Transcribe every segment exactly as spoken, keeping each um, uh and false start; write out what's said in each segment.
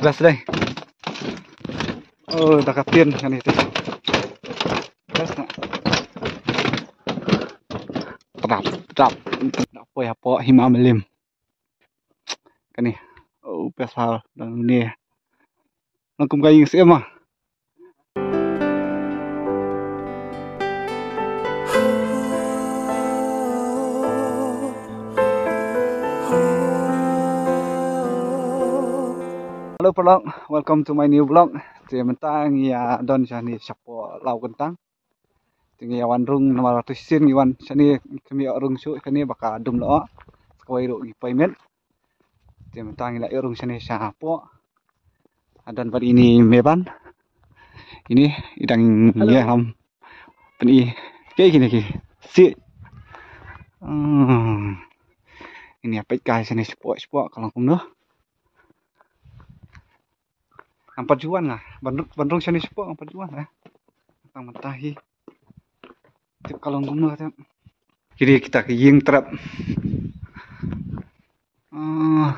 Jelas deh. Oh, dakatin kan itu. Jelas nak. Terap, terap. Nak poi apa himam lim. Kan ni. Oh, pesal dan ni. Langkum kayu semua. Halo pelong, welcome to my new vlog. Jadi mentang ya don sani sapo lau kentang. Jadi awan rung enam ratus sin iwan sani kami rung su kani baka dum lo. Sekoi ro gi payment. Jadi mentang ya rung sani sapo. Adan pada ini meban. Ini idang ya ham. Peni kayak gini ki. Si. Hmm. Ini apa guys sani sapo-sapo kalau kum noh. Empat juan lah, bandung bandung sini sepok empat juan lah, tentang mentahi. Tip kalau ngomong katanya. Jadi kita ke Jing Trep. Uh,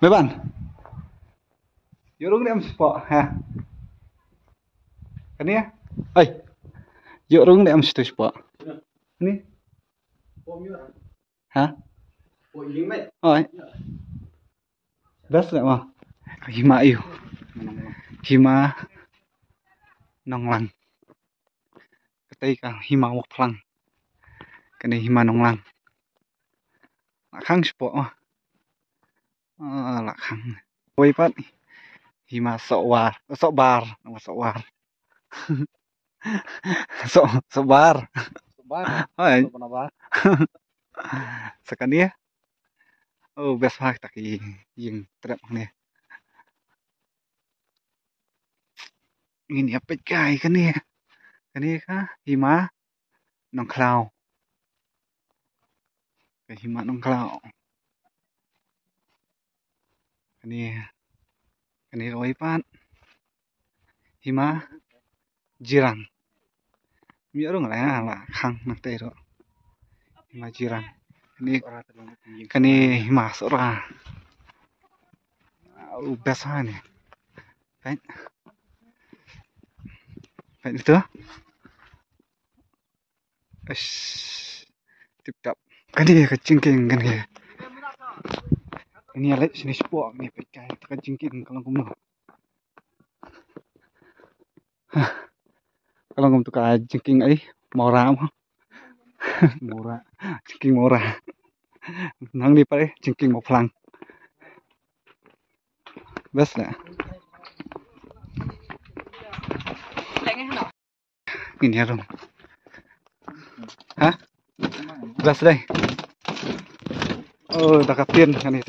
Beban, jorong dem sepok ya. Ini ya, ay, jorong dem situ sepok. Ini, hah? Oh, das nggak mah? Hima iyo, hima nonglang. Ketika hima woklang, kena hima nonglang. Lakang sepok mah, ah lakang. Wipat hima sokwar, sokbar, nama sokwar. Sok sokbar, sokbar. Hai. Sekali ya. Oh besok tak Jing Trep ni. Ini apa guys kan ni, kan ni kah hima nongklau, hima nongklau, kan ni, kan ni kau ipan, hima jiran, miarung lah lah kang nak tahu, hima jiran, kan ni, kan ni hima sora, biasa ni, kan? Baik itu, es, tip-tap, kan dia kecingking kan dia. Ini alat sini sport ni pakai kecingking kalau kamu. Kalau kamu tukar kecingking ay, mora mah, mora, kecingking mora. Nang di pare kecingking mau pelang, best lah. Ini ya dong, hah? Jelas deh. Oh, dakatin kan itu.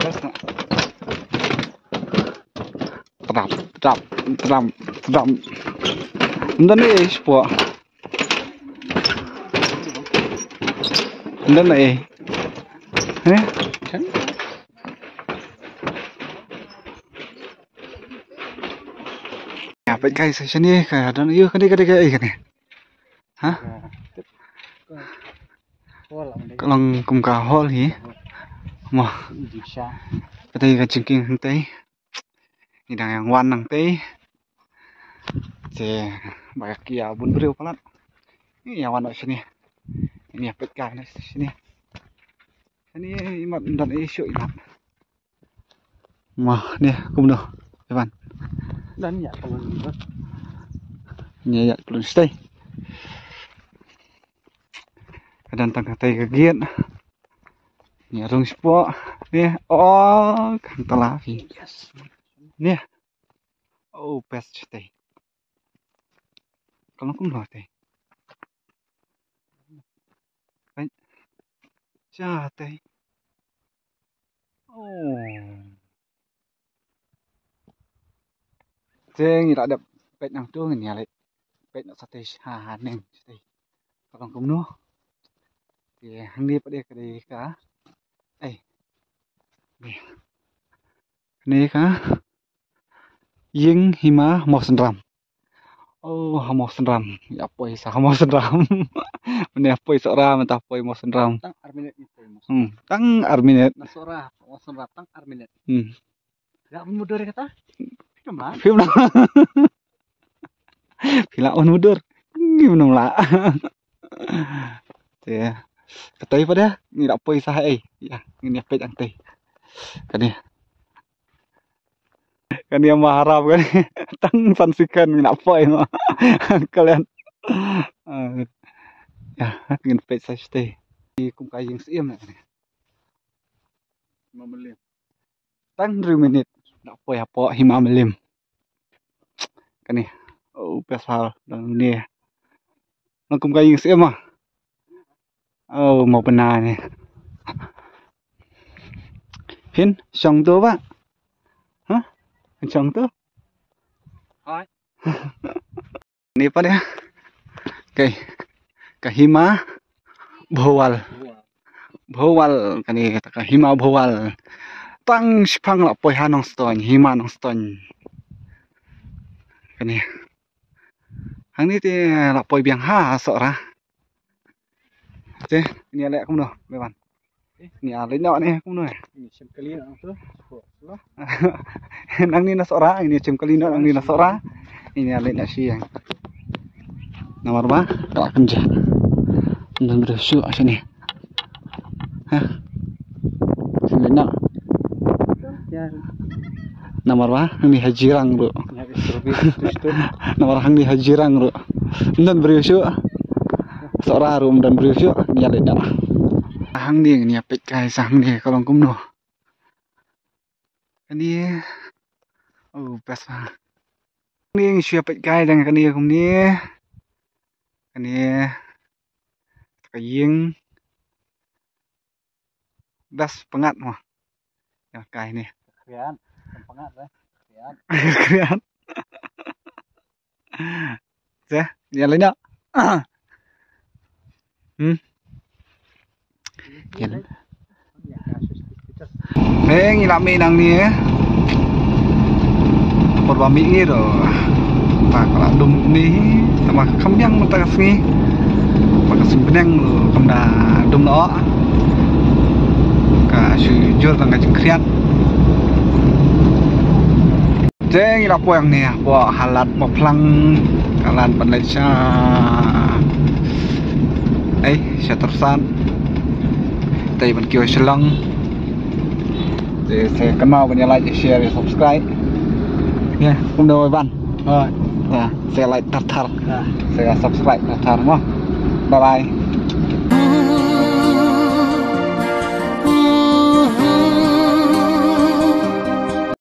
Jelas nak. Terap, terap, terap, terap. Dan eh, sepok. Dan eh, eh? Apa guys sini kayak dan yuk kan dikade kayak ini. Hah? Kalau kum ka hol hi. Mah. Tadi ka jingking hentai. Ini dang yang wan nang tei. Teh banyak ya bun beriu pelat. Ini yang wan sini. Ini apa guys sini. Ini imat dan isu imat. Mah nih kum dah. Depan. Dan ya kalau lihat ya ya belum stay kadang tangga tay kegiat ya rung spot nih oh kan telah yes nih oh best stay kalau kum lah tay baik jah tay oh Jeng tidak ada pet yang tuh ini alat pet nak sate ha neng sate kalau kamu noh di hang dia pada kedai ka eh ni ka ying hima mau sendram oh mau sendram ya poi sa mau sendram mana poi sora mentah poi mau sendram tang arminet tang arminet nasora langsung batang Arminet. Hmm. Gak mundur kata. Kemana? Film lah. Bila on mundur. Gimana lah. Ya. Katoi pada ngira poi sa ha eh. Ya, ini apa yang teh. Kan ya. Kan yang maharap kan. Tang sansikan ngira poi mah. Kalian. Ya, ingin pet saya teh. Di kum kayung siem lah. Mamelim. Tang dua menit. Ndak poi apa hima melim. Kan ya. Oh, pesal dan ini. Nangkum kayung siem mah. Oh, mau benar nih. Hin, sang tu pak. Hah? Sang tu? Hai. Ini apa ya? Oke. Kahima bawal. Bawal kan ini kata kahima bawal. Tang sipang la poi hanong ston, hima nong ston. Kan ini. Hang ni ti la poi biang ha sorah. Oke, ini alek kamu noh, Bewan. Ini alek nok nih kamu noh. Ini cem kali nak tu. Nang ni nasora, ini cem kali nok nang ni nasora. Ini alek nak siang. Nomor ba, tak kenja. Dan bersu sini. Hah. Sini nak. Nomor ba, ini hajirang, Bro. Nomor hang di hajirang, Bro. Dan bersu seorang rum dan berusia nyalek dah hang dia ni apik kai sam ni kalau kum noh ni oh pasal ni siapik kai dan kini kum ni kini kayeng das pengat mah ya kai ni kerian pengat lah kerian kerian seh nyalek dah. Hmm. Jalan. Eh, ngilap menang ni eh. Perbami ni tu. Tak kalau dum ni sama kamyang mentak sini. Pakai simpenang tu kamda dum no. Ka jujur tangga jengkriat. Jeng ngilap poang ni, po halat maplang kalan Malaysia. Eh, saya tersan. Tadi berkio selang. Jadi saya kenal punya like, share, subscribe. Ya, kamu dah Ivan. Nah, saya like tertar. Saya subscribe tertar mah. Bye bye.